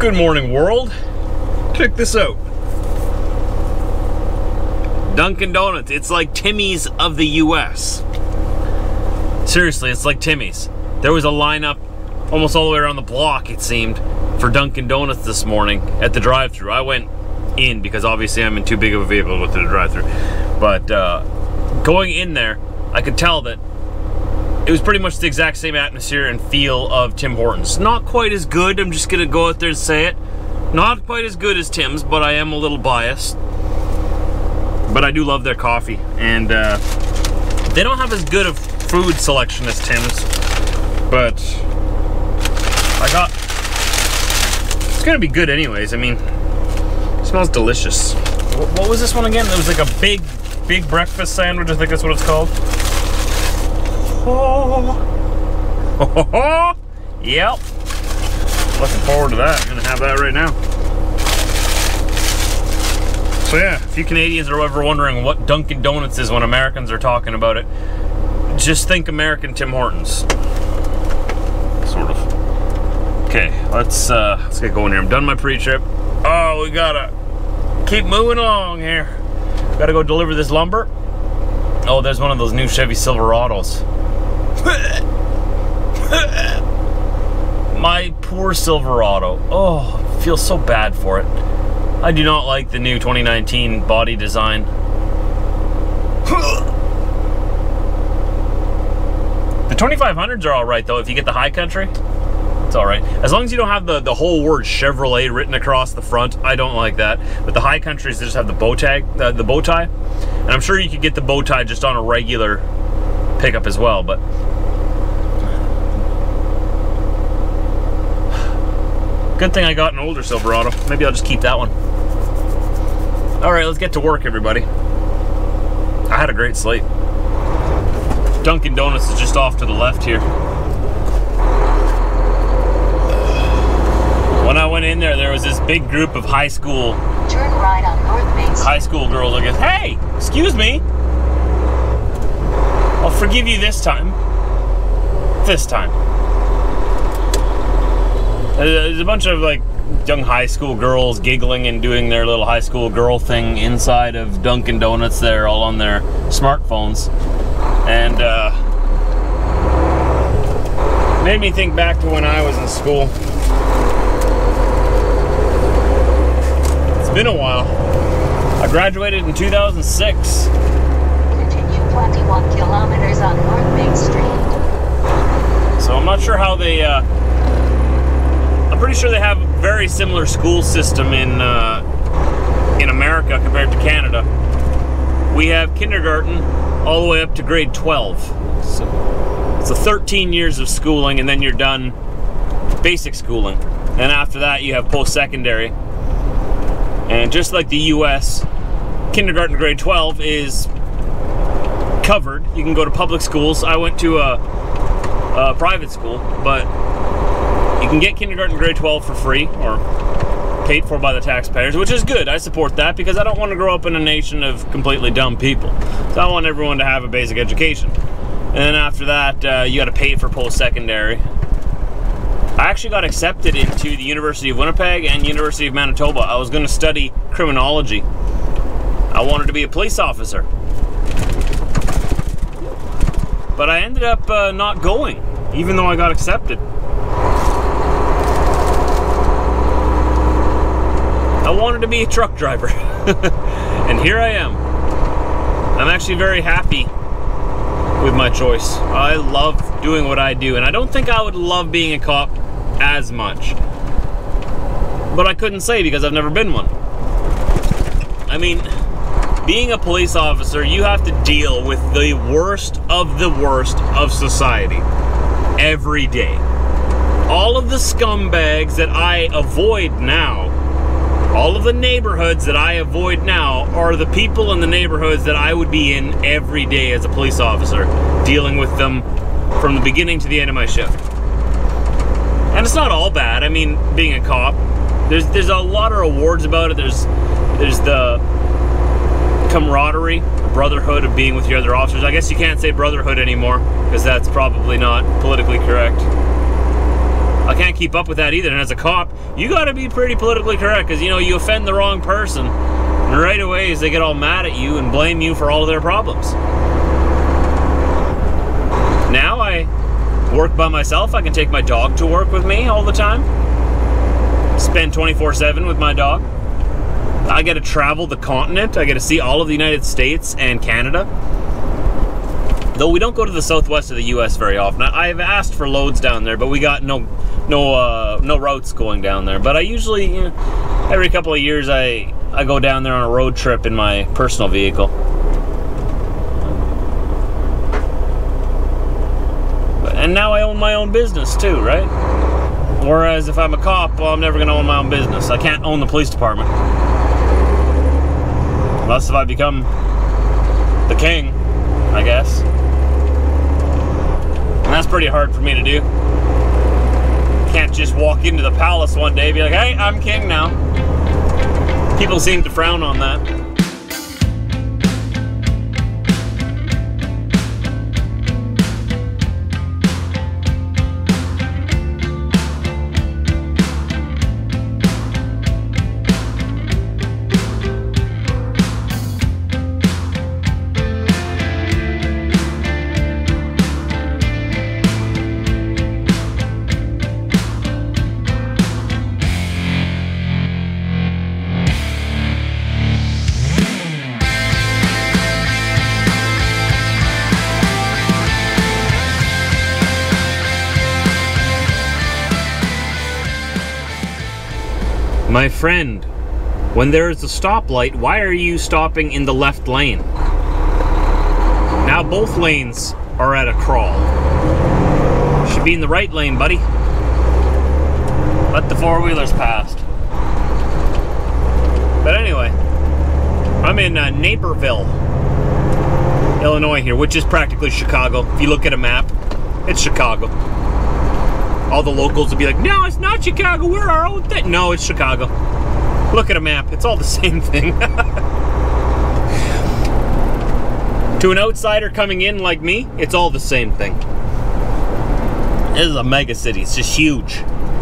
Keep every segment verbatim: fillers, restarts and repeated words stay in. Good morning, world. Check this out. Dunkin Donuts. It's like Timmy's of the U S. Seriously, it's like Timmy's. There was a lineup almost all the way around the block, it seemed, for Dunkin Donuts this morning at the drive-thru. I went in because obviously I'm in too big of a vehicle to go through the drive-thru. But uh, going in there, I could tell that it was pretty much the exact same atmosphere and feel of Tim Hortons. Not quite as good, I'm just gonna go out there and say it. Not quite as good as Tim's, but I am a little biased. But I do love their coffee, and uh, they don't have as good a food selection as Tim's, but I got, it's gonna be good anyways. I mean, it smells delicious. What was this one again? It was like a big, big breakfast sandwich, I think that's what it's called. Oh. Oh, oh, oh. Yep. Looking forward to that. I'm gonna have that right now. So yeah, if you Canadians are ever wondering what Dunkin' Donuts is when Americans are talking about it, just think American Tim Hortons. Sort of. Okay, let's uh, let's get going here. I'm done my pre-trip. Oh, we gotta keep moving along here. Gotta go deliver this lumber. Oh, there's one of those new Chevy Silverados. My poor Silverado. Oh, I feel so bad for it. I do not like the new twenty nineteen body design. The twenty-five hundreds are all right though, if you get the high country. It's all right. As long as you don't have the, the whole word Chevrolet written across the front, I don't like that. But the high countries, they just have the bow tag, uh, the bow tie. And I'm sure you could get the bow tie just on a regular pickup as well, but good thing I got an older Silverado. Maybe I'll just keep that one. All right, let's get to work, everybody. I had a great sleep. Dunkin' Donuts is just off to the left here. When I went in there, there was this big group of high school Turn right on North Bay high school girls that goes, "Hey, excuse me. I'll forgive you this time. This time." There's a bunch of like young high school girls giggling and doing their little high school girl thing inside of Dunkin' Donuts there, all on their smartphones. And uh, made me think back to when I was in school. It's been a while. I graduated in two thousand six. Continue twenty-one kilometers on North Main Street. So I'm not sure how they, uh, I'm pretty sure they have a very similar school system in, uh, in America compared to Canada. We have kindergarten all the way up to grade twelve. So, so thirteen years of schooling and then you're done basic schooling. And after that you have post-secondary. And just like the U S, kindergarten to grade twelve is covered. You can go to public schools. I went to a, a private school, but you can get kindergarten to grade twelve for free or paid for by the taxpayers, which is good. I support that because I don't want to grow up in a nation of completely dumb people. So I want everyone to have a basic education. And then after that, uh, you got to pay for post-secondary. I actually got accepted into the University of Winnipeg and University of Manitoba. I was gonna study criminology. I wanted to be a police officer. But I ended up uh, not going, even though I got accepted. I wanted to be a truck driver. And here I am. I'm actually very happy with my choice. I love doing what I do, and I don't think I would love being a cop as much, but I couldn't say because I've never been one. I mean, being a police officer, you have to deal with the worst of the worst of society every day. All of the scumbags that I avoid now, all of the neighborhoods that I avoid now are the people in the neighborhoods that I would be in every day as a police officer, dealing with them from the beginning to the end of my shift. And it's not all bad. I mean, being a cop, there's there's a lot of rewards about it. There's there's the camaraderie, the brotherhood of being with your other officers. I guess you can't say brotherhood anymore because that's probably not politically correct. I can't keep up with that either. And as a cop, you got to be pretty politically correct, because you know you offend the wrong person, and right away is they get all mad at you and blame you for all of their problems. Now I work by myself. I can take my dog to work with me all the time. Spend twenty-four seven with my dog. I get to travel the continent. I get to see all of the United States and Canada. Though we don't go to the southwest of the U S very often. I've asked for loads down there, but we got no no uh, no routes going down there. But I usually, you know, every couple of years, I, I go down there on a road trip in my personal vehicle. And now I own my own business too, right? Whereas if I'm a cop, well, I'm never gonna own my own business. I can't own the police department. Unless if I become the king, I guess. And that's pretty hard for me to do. Can't just walk into the palace one day and be like, hey, I'm king now. People seem to frown on that. My friend, when there is a stoplight, why are you stopping in the left lane? Now both lanes are at a crawl. Should be in the right lane, buddy. Let the four-wheelers past. But anyway, I'm in uh, Naperville, Illinois here, which is practically Chicago. If you look at a map, it's Chicago. All the locals would be like, no, it's not Chicago, we're our own thing. No, it's Chicago. Look at a map, it's all the same thing. To an outsider coming in like me, it's all the same thing. This is a mega city, it's just huge.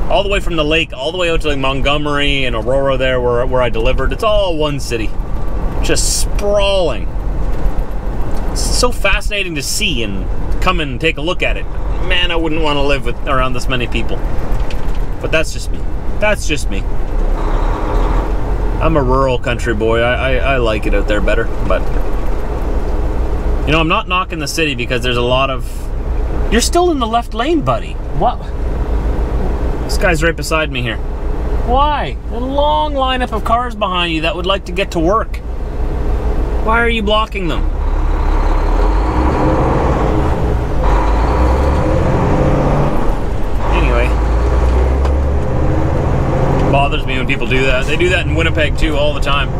All the way from the lake, all the way out to like Montgomery and Aurora there where, where I delivered, it's all one city. Just sprawling. It's so fascinating to see and come and take a look at it. Man, I wouldn't want to live with around this many people. But that's just me. That's just me. I'm a rural country boy. I, I, I like it out there better. But, you know, I'm not knocking the city because there's a lot of... You're still in the left lane, buddy. What? This guy's right beside me here. Why? A long lineup of cars behind you that would like to get to work. Why are you blocking them? Bothers me when people do that. They do that in Winnipeg too all the time.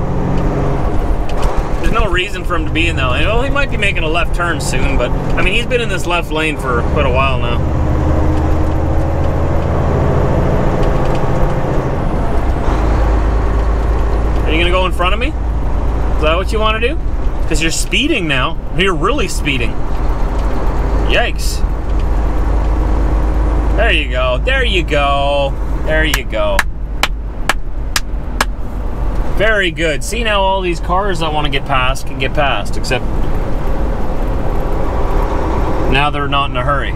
There's no reason for him to be in that lane. Well, he might be making a left turn soon, but I mean, he's been in this left lane for quite a while now. Are you gonna go in front of me? Is that what you want to do? Because you're speeding now. You're really speeding. Yikes. There you go. There you go. There you go. Very good. See, now all these cars that want to get past can get past, except now they're not in a hurry.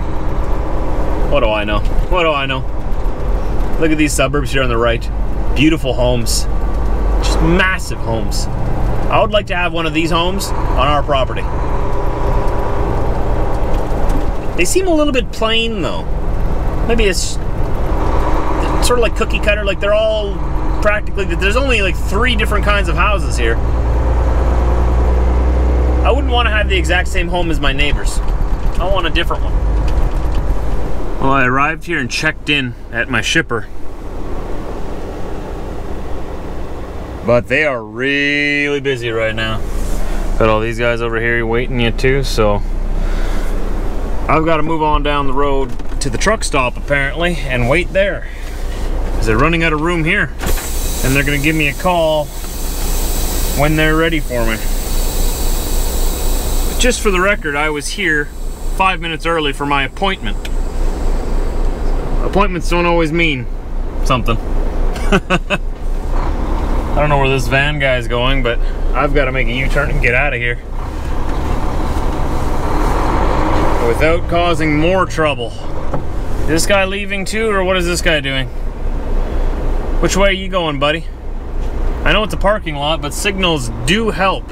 What do I know? What do I know? Look at these suburbs here on the right. Beautiful homes. Just massive homes. I would like to have one of these homes on our property. They seem a little bit plain, though. Maybe it's sort of like cookie cutter, like they're all practically, there's only like three different kinds of houses here. I wouldn't want to have the exact same home as my neighbors. I want a different one. Well, I arrived here and checked in at my shipper. But they are really busy right now. Got all these guys over here waiting you too, so I've got to move on down the road to the truck stop apparently and wait there. Because they're running out of room here. And they're gonna give me a call when they're ready for me. But just for the record, I was here five minutes early for my appointment. appointments don't always mean something. I don't know where this van guy's going, but I've got to make a U-turn and get out of here without causing more trouble. Is this guy leaving too, or what is this guy doing? Which way are you going, buddy? I know it's a parking lot, but signals do help,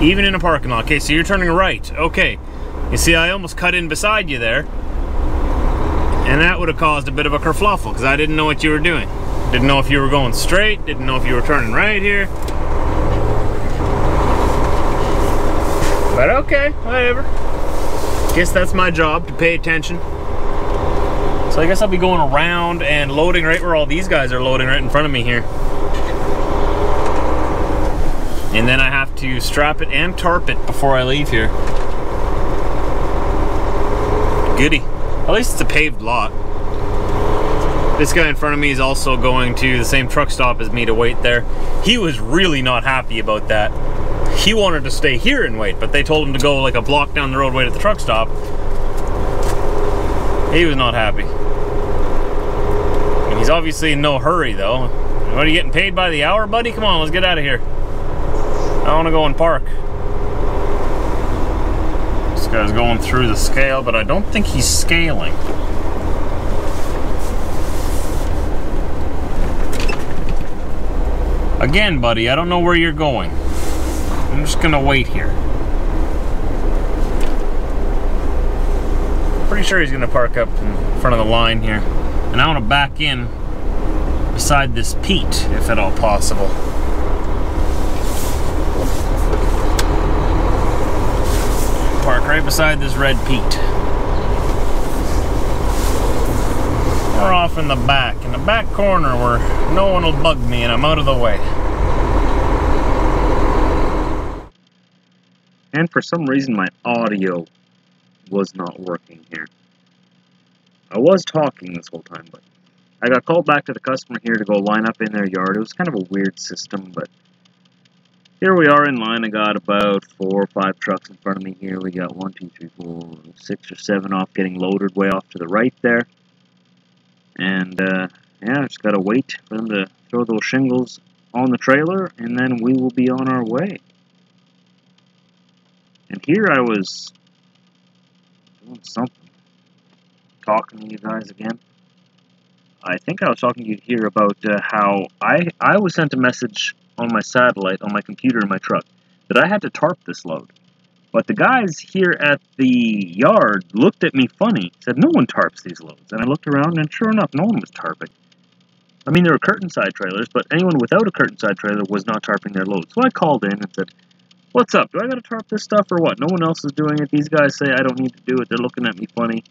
even in a parking lot. Okay, so you're turning right. Okay, you see I almost cut in beside you there, and that would have caused a bit of a kerfluffle because I didn't know what you were doing. Didn't know if you were going straight, didn't know if you were turning right here. But okay, whatever. Guess that's my job, to pay attention. So I guess I'll be going around and loading right where all these guys are loading right in front of me here. And then I have to strap it and tarp it before I leave here. Goody. At least it's a paved lot. This guy in front of me is also going to the same truck stop as me to wait there. He was really not happy about that. He wanted to stay here and wait, but they told him to go like a block down the road, wait at the truck stop. He was not happy. And he's obviously in no hurry though. What, are you getting paid by the hour, buddy? Come on, let's get out of here. I want to go and park. This guy's going through the scale, but I don't think he's scaling. Again, buddy, I don't know where you're going. I'm just gonna wait here. Pretty sure he's gonna park up in front of the line here. And I want to back in beside this peat, if at all possible. Park right beside this red peat. We're off in the back, in the back corner where no one will bug me and I'm out of the way. And for some reason my audio was not working here. I was talking this whole time, but I got called back to the customer here to go line up in their yard. It was kind of a weird system, but here we are in line. I got about four or five trucks in front of me here. We got one, two, three, four, six or seven off, getting loaded way off to the right there. And, uh, yeah, just got to wait for them to throw those shingles on the trailer, and then we will be on our way. And here I was doing something. Talking to you guys again. I think I was talking to you here about uh, how I, I was sent a message on my satellite, on my computer in my truck, that I had to tarp this load. But the guys here at the yard looked at me funny, said no one tarps these loads. And I looked around and sure enough, no one was tarping. I mean, there were curtain side trailers, but anyone without a curtain side trailer was not tarping their load. So I called in and said, what's up? Do I gotta tarp this stuff or what? No one else is doing it. These guys say I don't need to do it. They're looking at me funny.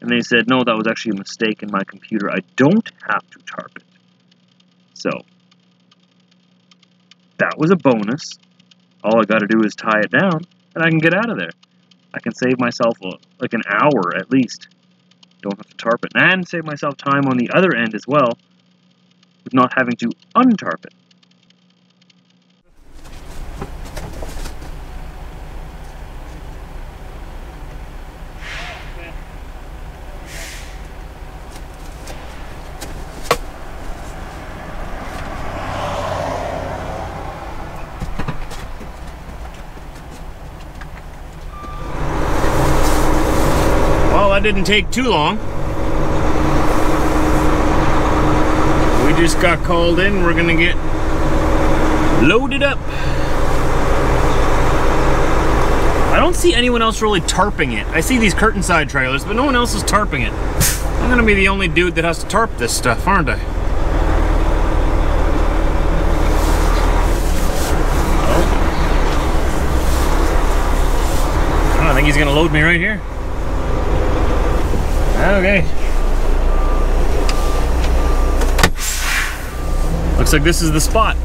And they said, no, that was actually a mistake in my computer. I don't have to tarp it. So that was a bonus. All I got to do is tie it down, and I can get out of there. I can save myself a, like an hour at least. Don't have to tarp it. And save myself time on the other end as well, with not having to untarp it. Didn't take too long. We just got called in. We're gonna get loaded up. I don't see anyone else really tarping it. I see these curtain side trailers, but no one else is tarping it. I'm gonna be the only dude that has to tarp this stuff, aren't I? Oh. I think he's gonna load me right here. Okay. Looks like this is the spot.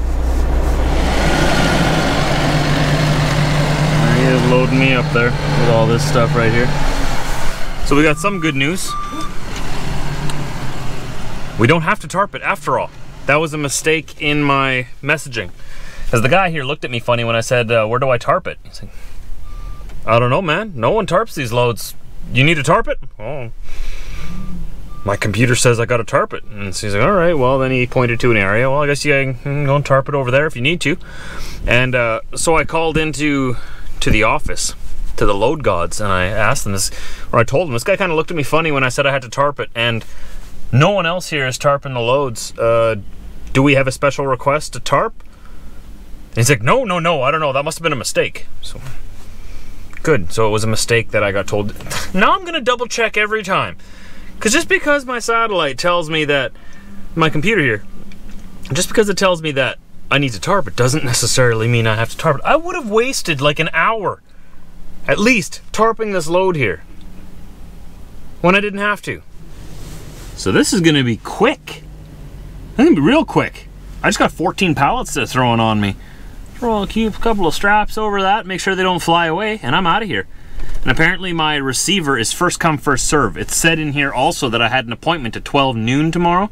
He is loading me up there with all this stuff right here. So we got some good news. We don't have to tarp it after all. That was a mistake in my messaging. Because the guy here looked at me funny when I said, uh, where do I tarp it? He's like, I don't know, man. No one tarps these loads. You need to tarp it? Oh. my computer says I gotta tarp it. And so he's like, all right, well, then he pointed to an area. Well, I guess you can go and tarp it over there if you need to. And uh, so I called into to the office, to the load gods, and I asked them this, or I told them, this guy kind of looked at me funny when I said I had to tarp it, and no one else here is tarping the loads. Uh, do we have a special request to tarp? And he's like, no, no, no, I don't know. That must have been a mistake. So, good. So it was a mistake that I got told. Now I'm going to double check every time. Because just because my satellite tells me that, my computer here, just because it tells me that I need to tarp it doesn't necessarily mean I have to tarp it. I would have wasted like an hour, at least, tarping this load here when I didn't have to. So this is going to be quick. It's going to be real quick. I just got fourteen pallets that's throwing on me. Throw a couple of straps over that, make sure they don't fly away, and I'm out of here. And apparently my receiver is first come, first serve. It's said in here also that I had an appointment at twelve noon tomorrow.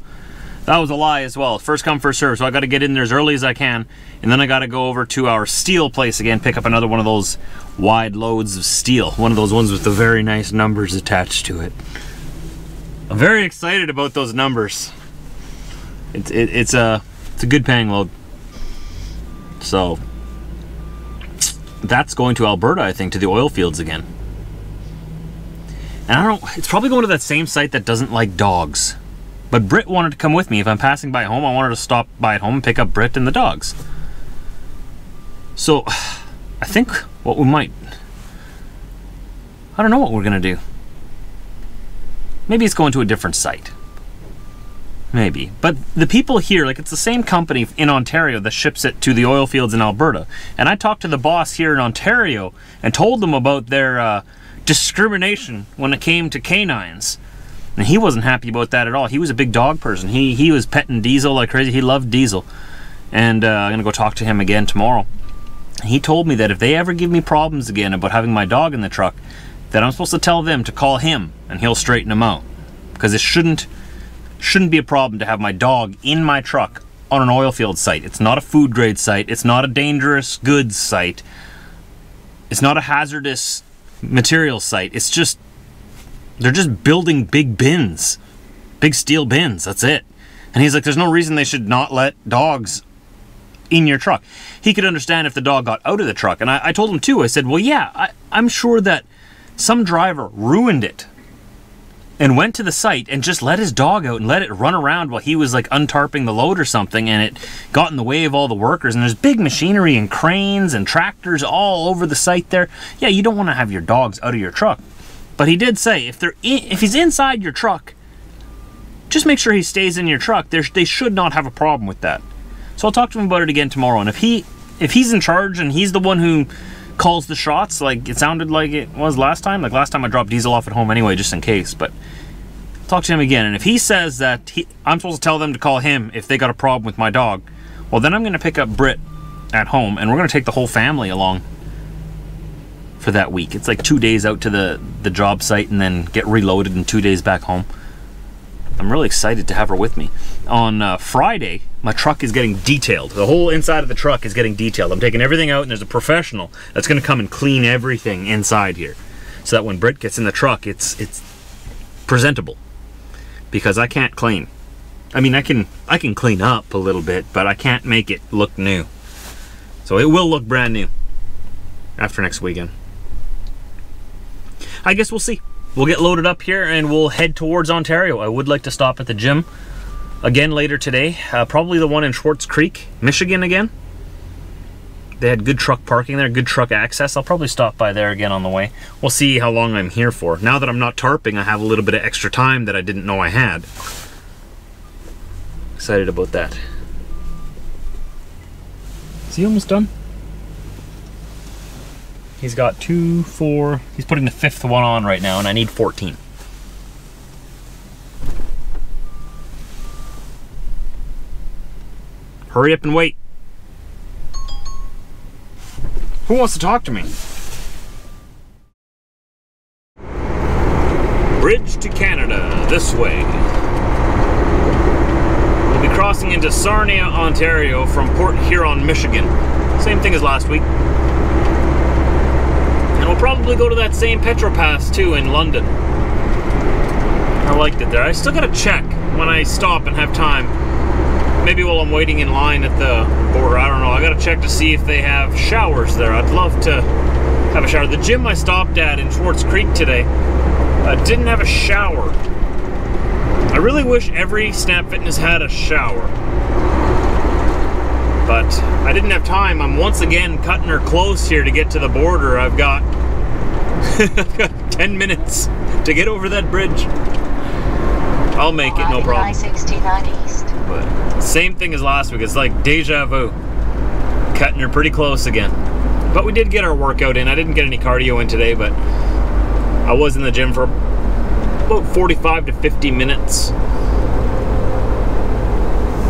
That was a lie as well. First come, first serve. So I got to get in there as early as I can. And then I got to go over to our steel place again, pick up another one of those wide loads of steel. One of those ones with the very nice numbers attached to it. I'm very excited about those numbers. It's, it, it's, a, it's a good paying load. So that's going to Alberta, I think, to the oil fields again. And I don't, it's probably going to that same site that doesn't like dogs. But Britt wanted to come with me. If I'm passing by home, I wanted to stop by at home and pick up Britt and the dogs. So I think what we might, I don't know what we're gonna do. Maybe it's going to a different site. Maybe, but the people here, like it's the same company in Ontario that ships it to the oil fields in Alberta. And I talked to the boss here in Ontario and told them about their uh, discrimination when it came to canines. And he wasn't happy about that at all. He was a big dog person. He he was petting Diesel like crazy. He loved Diesel. And uh, I'm gonna go talk to him again tomorrow. He told me that if they ever give me problems again about having my dog in the truck, that I'm supposed to tell them to call him and he'll straighten them out. Because it shouldn't Shouldn't be a problem to have my dog in my truck on an oil field site. It's not a food grade site. It's not a dangerous goods site. It's not a hazardous material site. It's just, they're just building big bins, big steel bins. That's it. And he's like, there's no reason they should not let dogs in your truck. He could understand if the dog got out of the truck. And I, I told him too, I said, well, yeah, I, I'm sure that some driver ruined it and went to the site and just let his dog out and let it run around while he was like untarping the load or something, and it got in the way of all the workers, and there's big machinery and cranes and tractors all over the site there. Yeah, you don't want to have your dogs out of your truck. But he did say if they're in, if he's inside your truck, just make sure he stays in your truck. There's, they should not have a problem with that. So I'll talk to him about it again tomorrow, and if he if he's in charge and he's the one who calls the shots, like it sounded like it was last time. Like last time I dropped Diesel off at home anyway, just in case, but talk to him again. And if he says that he, I'm supposed to tell them to call him if they got a problem with my dog, well then I'm gonna pick up Britt at home and we're gonna take the whole family along for that week. It's like two days out to the, the job site and then get reloaded and two days back home. I'm really excited to have her with me. On uh, Friday, my truck is getting detailed. The whole inside of the truck is getting detailed. I'm taking everything out and there's a professional that's gonna come and clean everything inside here. So that when Britt gets in the truck, it's it's presentable. Because I can't clean. I mean, I can I can clean up a little bit, but I can't make it look new. So it will look brand new after next weekend. I guess we'll see. We'll get loaded up here and we'll head towards Ontario. I would like to stop at the gym again later today. Uh, probably the one in Schwartz Creek, Michigan again. They had good truck parking there, good truck access. I'll probably stop by there again on the way. We'll see how long I'm here for. Now that I'm not tarping, I have a little bit of extra time that I didn't know I had. Excited about that. Is he almost done? He's got two, four, he's putting the fifth one on right now, and I need fourteen. Hurry up and wait. Who wants to talk to me? Bridge to Canada, this way. We'll be crossing into Sarnia, Ontario from Port Huron, Michigan. Same thing as last week. Probably go to that same petrol pass too in London. I liked it there. I still gotta check when I stop and have time. Maybe while I'm waiting in line at the border, I don't know. I gotta check to see if they have showers there. I'd love to have a shower. The gym I stopped at in Schwartz Creek today uh, didn't have a shower. I really wish every Snap Fitness had a shower. But I didn't have time. I'm once again cutting her close here to get to the border. I've got, I've got ten minutes to get over that bridge. I'll make it, no problem. But same thing as last week. It's like deja vu. Cutting her pretty close again. But we did get our workout in. I didn't get any cardio in today, but I was in the gym for about forty-five to fifty minutes.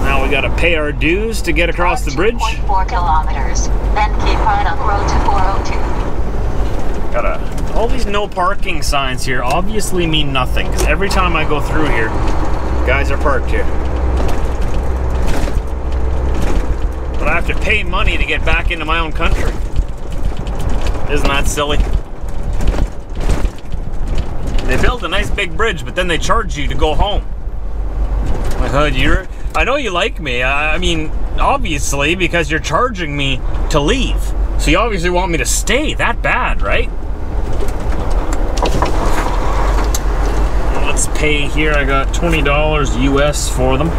Now we gotta pay our dues to get across the bridge. two point four kilometers, then keep right on road to four oh two. Gotta, all these no parking signs here obviously mean nothing, because every time I go through here, guys are parked here. But I have to pay money to get back into my own country. Isn't that silly? They build a nice big bridge, but then they charge you to go home. My God, you're... I know you like me, I mean, obviously, because you're charging me to leave. So you obviously want me to stay that bad, right? Let's pay here, I got twenty dollars U S for them.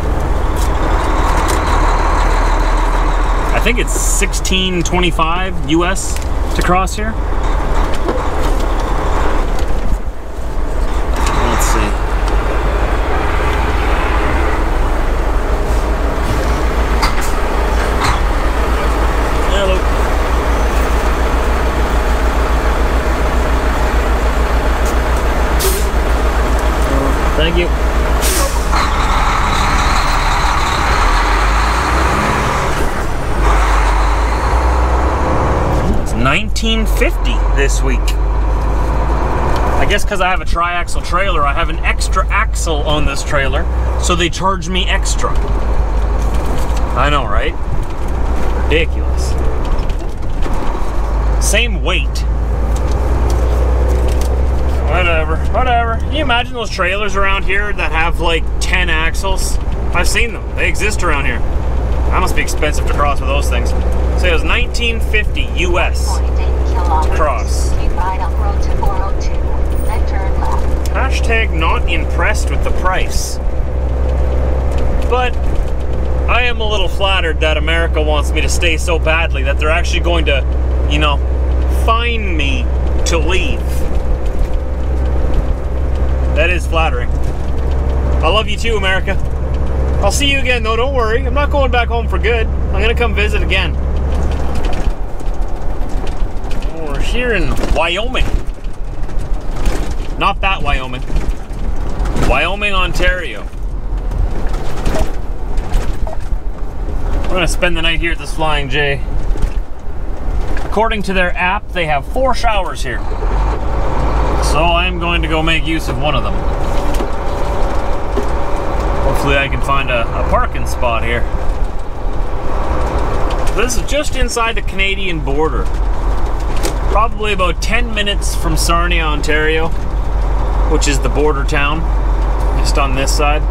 I think it's sixteen twenty-five U S to cross here. Let's see. Thank you. It's nineteen fifty this week. I guess because I have a tri-axle trailer, I have an extra axle on this trailer, so they charge me extra. I know, right? Ridiculous. Same weight. Whatever, whatever. Can you imagine those trailers around here that have like ten axles? I've seen them, they exist around here. That must be expensive to cross with those things. So it was nineteen fifty U S to cross. Hashtag not impressed with the price. But I am a little flattered that America wants me to stay so badly that they're actually going to, you know, fine me to leave. That is flattering. I love you too, America. I'll see you again though, don't worry. I'm not going back home for good. I'm gonna come visit again. We're here in Wyoming. Not that Wyoming. Wyoming, Ontario. We're gonna spend the night here at this Flying J. According to their app, they have four showers here. So I'm going to go make use of one of them. Hopefully I can find a, a parking spot here. This is just inside the Canadian border. Probably about ten minutes from Sarnia, Ontario, which is the border town, just on this side.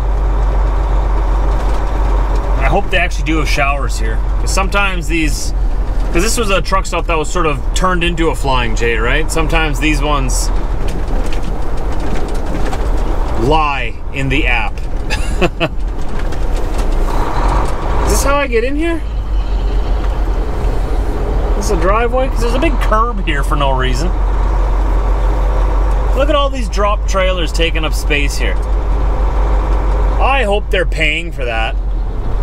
I hope they actually do have showers here. Because sometimes these, because this was a truck stop that was sort of turned into a Flying J, right? Sometimes these ones lie in the app. Is this how I get in here? Is this a driveway? Because there's a big curb here for no reason. Look at all these drop trailers taking up space here. I hope they're paying for that.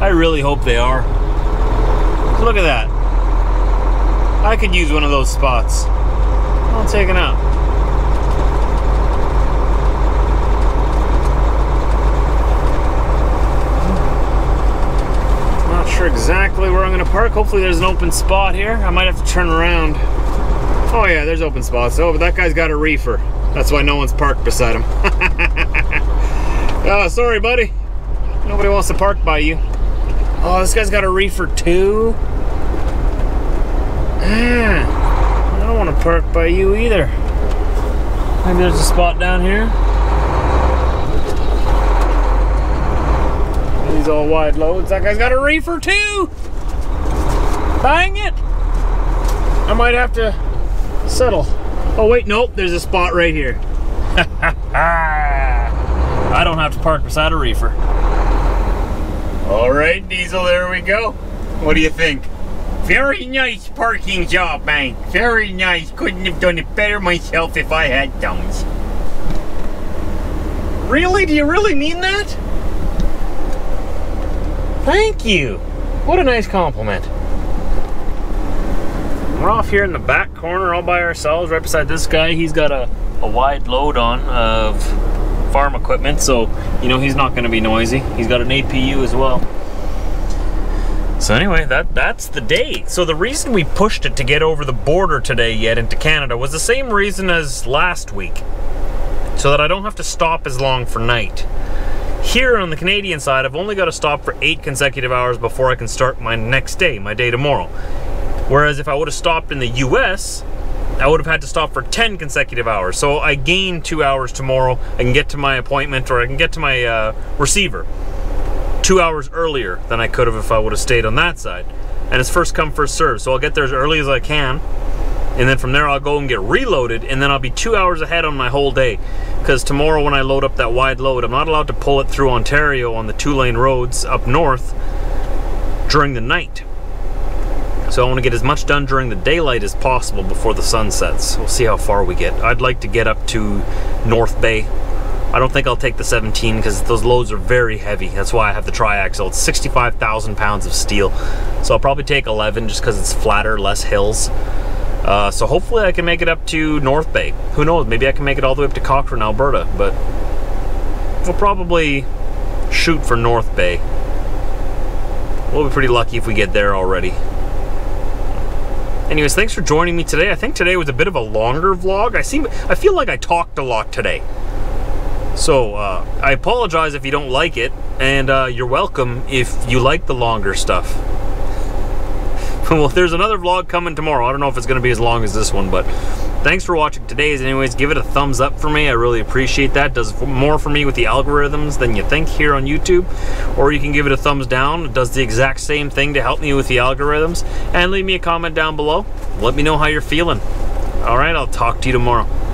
I really hope they are. Look at that. I could use one of those spots. I'll take it out. Sure exactly where I'm gonna park. Hopefully there's an open spot here. I might have to turn around. Oh yeah, there's open spots. Oh, but that guy's got a reefer. That's why no one's parked beside him. Oh, sorry buddy. Nobody wants to park by you. Oh, this guy's got a reefer too. Ah, I don't want to park by you either. Maybe there's a spot down here. He's all wide loads. That guy's got a reefer too. Dang it. I might have to settle. Oh wait, nope, there's a spot right here. I don't have to park beside a reefer. All right, Diesel, there we go. What do you think? Very nice parking job, man. Very nice. Couldn't have done it better myself if I had thumbs. Really? Do you really mean that? Thank you. What a nice compliment. We're off here in the back corner all by ourselves, right beside this guy. He's got a, a wide load on of farm equipment, so you know he's not gonna be noisy. He's got an A P U as well. So anyway, that that's the day. So the reason we pushed it to get over the border today yet into Canada was the same reason as last week, so that I don't have to stop as long for night. Here on the Canadian side, I've only got to stop for eight consecutive hours before I can start my next day, my day tomorrow. Whereas if I would have stopped in the U S, I would have had to stop for ten consecutive hours. So I gain two hours tomorrow. I can get to my appointment, or I can get to my uh, receiver two hours earlier than I could have if I would have stayed on that side. And it's first come, first serve. So I'll get there as early as I can. And then from there, I'll go and get reloaded, and then I'll be two hours ahead on my whole day. Because tomorrow when I load up that wide load, I'm not allowed to pull it through Ontario on the two-lane roads up north during the night. So I want to get as much done during the daylight as possible before the sun sets. We'll see how far we get. I'd like to get up to North Bay. I don't think I'll take the seventeen because those loads are very heavy. That's why I have the triaxle. It's sixty-five thousand pounds of steel. So I'll probably take eleven just because it's flatter, less hills. Uh, so hopefully I can make it up to North Bay. Who knows, maybe I can make it all the way up to Cochrane, Alberta, but we'll probably shoot for North Bay. We'll be pretty lucky if we get there already. Anyways, thanks for joining me today. I think today was a bit of a longer vlog. I seem, I feel like I talked a lot today. So uh, I apologize if you don't like it, and uh, you're welcome if you like the longer stuff. Well, there's another vlog coming tomorrow. I don't know if it's going to be as long as this one, but thanks for watching today's. Anyways, give it a thumbs up for me. I really appreciate that. It does more for me with the algorithms than you think here on YouTube. Or you can give it a thumbs down. It does the exact same thing to help me with the algorithms. And leave me a comment down below. Let me know how you're feeling. All right, I'll talk to you tomorrow.